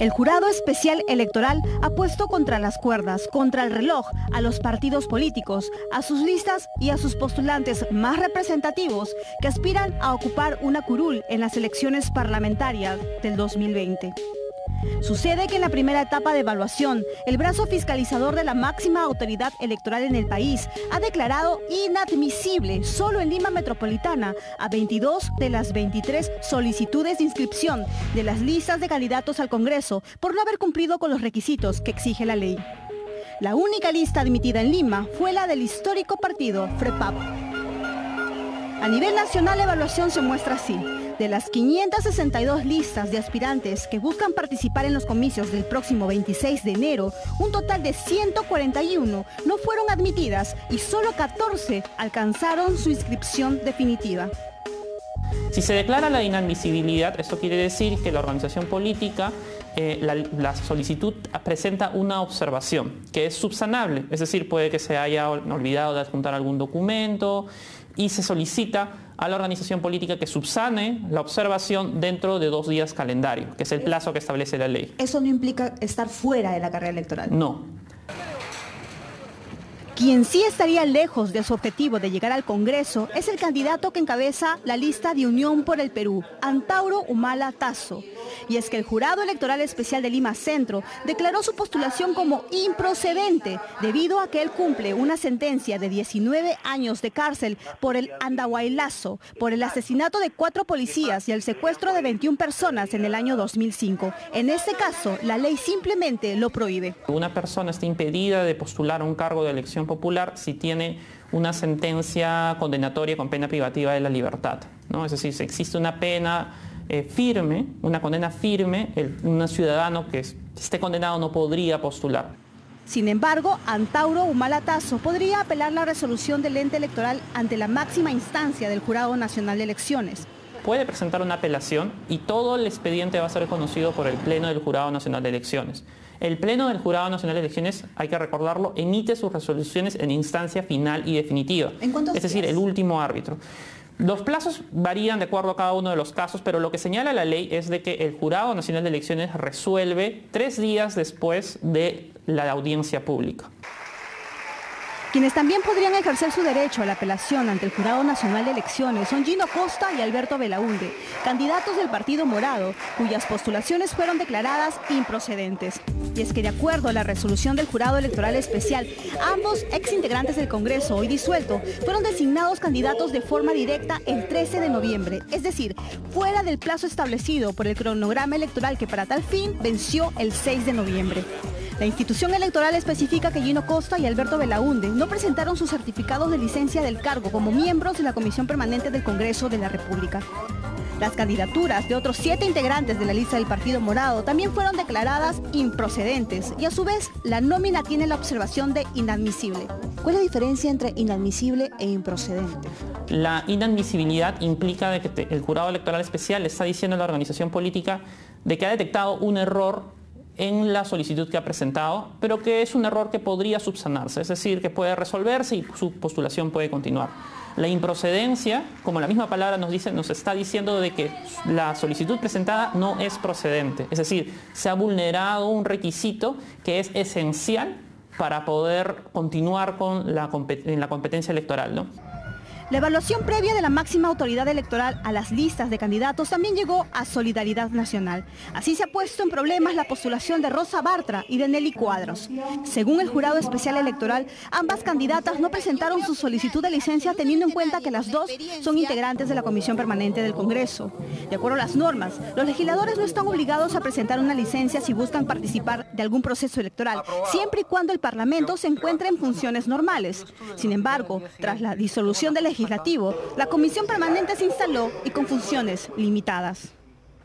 El Jurado Especial Electoral ha puesto contra las cuerdas, contra el reloj, a los partidos políticos, a sus listas y a sus postulantes más representativos que aspiran a ocupar una curul en las elecciones parlamentarias del 2020. Sucede que en la primera etapa de evaluación, el brazo fiscalizador de la máxima autoridad electoral en el país ha declarado inadmisible, solo en Lima Metropolitana, a 22 de las 23 solicitudes de inscripción de las listas de candidatos al Congreso por no haber cumplido con los requisitos que exige la ley. La única lista admitida en Lima fue la del histórico partido FREPAP. A nivel nacional, la evaluación se muestra así. De las 562 listas de aspirantes que buscan participar en los comicios del próximo 26 de enero, un total de 141 no fueron admitidas y solo 14 alcanzaron su inscripción definitiva. Si se declara la inadmisibilidad, eso quiere decir que la organización política, la solicitud presenta una observación que es subsanable, es decir, puede que se haya olvidado de adjuntar algún documento y se solicita a la organización política que subsane la observación dentro de 2 días calendario, que es el plazo que establece la ley. ¿Eso no implica estar fuera de la carrera electoral? No. Quien sí estaría lejos de su objetivo de llegar al Congreso es el candidato que encabeza la lista de Unión por el Perú, Antauro Humala Tasso. Y es que el Jurado Electoral Especial de Lima Centro declaró su postulación como improcedente debido a que él cumple una sentencia de 19 años de cárcel por el andahuaylazo, por el asesinato de 4 policías y el secuestro de 21 personas en el año 2005. En este caso, la ley simplemente lo prohíbe. Una persona está impedida de postular a un cargo de elección popular si tiene una sentencia condenatoria con pena privativa de la libertad, ¿no? Es decir, si existe una pena firme, una condena firme, un ciudadano que esté condenado no podría postular. Sin embargo, Antauro Humala Tasso podría apelar la resolución del ente electoral ante la máxima instancia del Jurado Nacional de Elecciones. Puede presentar una apelación y todo el expediente va a ser reconocido por el Pleno del Jurado Nacional de Elecciones. El Pleno del Jurado Nacional de Elecciones, hay que recordarlo, emite sus resoluciones en instancia final y definitiva. Es decir, el último árbitro. Los plazos varían de acuerdo a cada uno de los casos, pero lo que señala la ley es de que el Jurado Nacional de Elecciones resuelve 3 días después de la audiencia pública. Quienes también podrían ejercer su derecho a la apelación ante el Jurado Nacional de Elecciones son Gino Costa y Alberto Belaúnde, candidatos del Partido Morado, cuyas postulaciones fueron declaradas improcedentes. Y es que de acuerdo a la resolución del Jurado Electoral Especial, ambos exintegrantes del Congreso, hoy disuelto, fueron designados candidatos de forma directa el 13 de noviembre, es decir, fuera del plazo establecido por el cronograma electoral que para tal fin venció el 6 de noviembre. La institución electoral especifica que Gino Costa y Alberto Belaúnde no presentaron sus certificados de licencia del cargo como miembros de la Comisión Permanente del Congreso de la República. Las candidaturas de otros 7 integrantes de la lista del Partido Morado también fueron declaradas improcedentes y a su vez la nómina tiene la observación de inadmisible. ¿Cuál es la diferencia entre inadmisible e improcedente? La inadmisibilidad implica de que el Jurado Electoral Especial está diciendo a la organización política de que ha detectado un error en la solicitud que ha presentado, pero que es un error que podría subsanarse, es decir, que puede resolverse y su postulación puede continuar. La improcedencia, como la misma palabra nos dice, nos está diciendo de que la solicitud presentada no es procedente, es decir, se ha vulnerado un requisito que es esencial para poder continuar con la competencia electoral, ¿no? La evaluación previa de la máxima autoridad electoral a las listas de candidatos también llegó a Solidaridad Nacional. Así se ha puesto en problemas la postulación de Rosa Bartra y de Nelly Cuadros. Según el Jurado Especial Electoral, ambas candidatas no presentaron su solicitud de licencia teniendo en cuenta que las dos son integrantes de la Comisión Permanente del Congreso. De acuerdo a las normas, los legisladores no están obligados a presentar una licencia si buscan participar de algún proceso electoral, siempre y cuando el Parlamento se encuentre en funciones normales. Sin embargo, tras la disolución del legislativo, la comisión permanente se instaló y con funciones limitadas.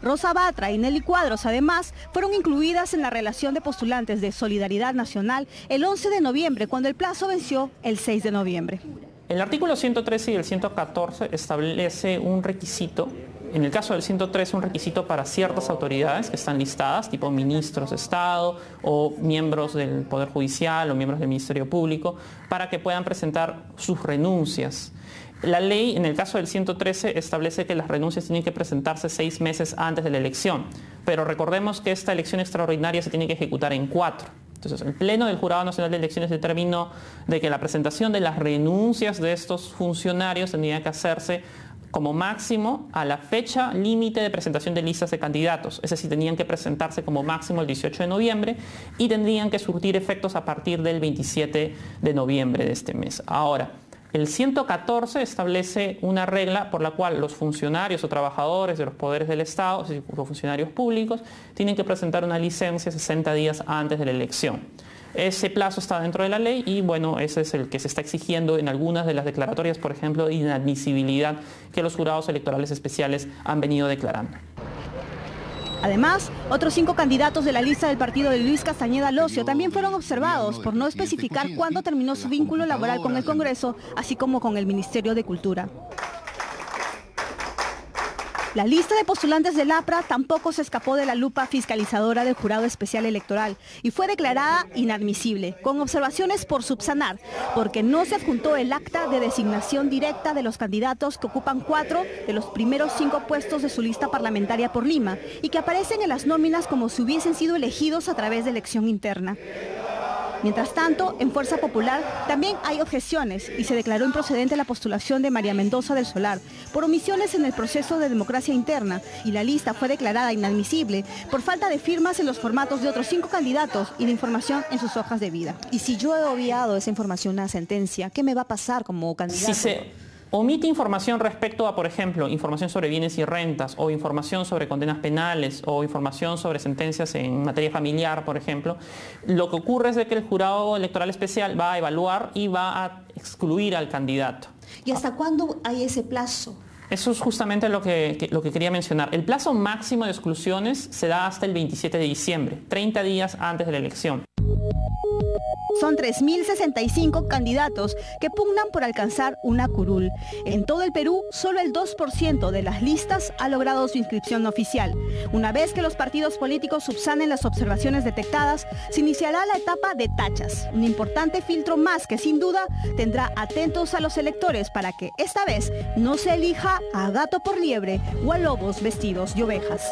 Rosa Bartra y Nelly Cuadros, además, fueron incluidas en la relación de postulantes de Solidaridad Nacional el 11 de noviembre, cuando el plazo venció el 6 de noviembre. El artículo 113 y el 114 establece un requisito, en el caso del 113, un requisito para ciertas autoridades que están listadas, tipo ministros de Estado o miembros del Poder Judicial o miembros del Ministerio Público, para que puedan presentar sus renuncias. La ley, en el caso del 113, establece que las renuncias tienen que presentarse 6 meses antes de la elección. Pero recordemos que esta elección extraordinaria se tiene que ejecutar en 4. Entonces, el Pleno del Jurado Nacional de Elecciones determinó de que la presentación de las renuncias de estos funcionarios tenía que hacerse como máximo a la fecha límite de presentación de listas de candidatos. Es decir, tenían que presentarse como máximo el 18 de noviembre y tendrían que surtir efectos a partir del 27 de noviembre de este mes. Ahora, el 114 establece una regla por la cual los funcionarios o trabajadores de los poderes del Estado, es decir, los funcionarios públicos, tienen que presentar una licencia 60 días antes de la elección. Ese plazo está dentro de la ley y, bueno, ese es el que se está exigiendo en algunas de las declaratorias, por ejemplo, de inadmisibilidad que los jurados electorales especiales han venido declarando. Además, otros 5 candidatos de la lista del partido de Luis Castañeda Lossio también fueron observados por no especificar cuándo terminó su vínculo laboral con el Congreso, así como con el Ministerio de Cultura. La lista de postulantes del APRA tampoco se escapó de la lupa fiscalizadora del Jurado Especial Electoral y fue declarada inadmisible, con observaciones por subsanar, porque no se adjuntó el acta de designación directa de los candidatos que ocupan 4 de los primeros 5 puestos de su lista parlamentaria por Lima y que aparecen en las nóminas como si hubiesen sido elegidos a través de elección interna. Mientras tanto, en Fuerza Popular también hay objeciones y se declaró improcedente la postulación de María Mendoza del Solar por omisiones en el proceso de democracia interna y la lista fue declarada inadmisible por falta de firmas en los formatos de otros 5 candidatos y de información en sus hojas de vida. Y si yo he obviado esa información a la sentencia, ¿qué me va a pasar como candidato? Omite información respecto a, por ejemplo, información sobre bienes y rentas o información sobre condenas penales o información sobre sentencias en materia familiar, por ejemplo. Lo que ocurre es de que el Jurado Electoral Especial va a evaluar y va a excluir al candidato. ¿Y hasta cuándo hay ese plazo? Eso es justamente lo que quería mencionar. El plazo máximo de exclusiones se da hasta el 27 de diciembre, 30 días antes de la elección. Son 3.065 candidatos que pugnan por alcanzar una curul. En todo el Perú, solo el 2% de las listas ha logrado su inscripción oficial. Una vez que los partidos políticos subsanen las observaciones detectadas, se iniciará la etapa de tachas, un importante filtro más que sin duda tendrá atentos a los electores para que esta vez no se elija a gato por liebre o a lobos vestidos de ovejas.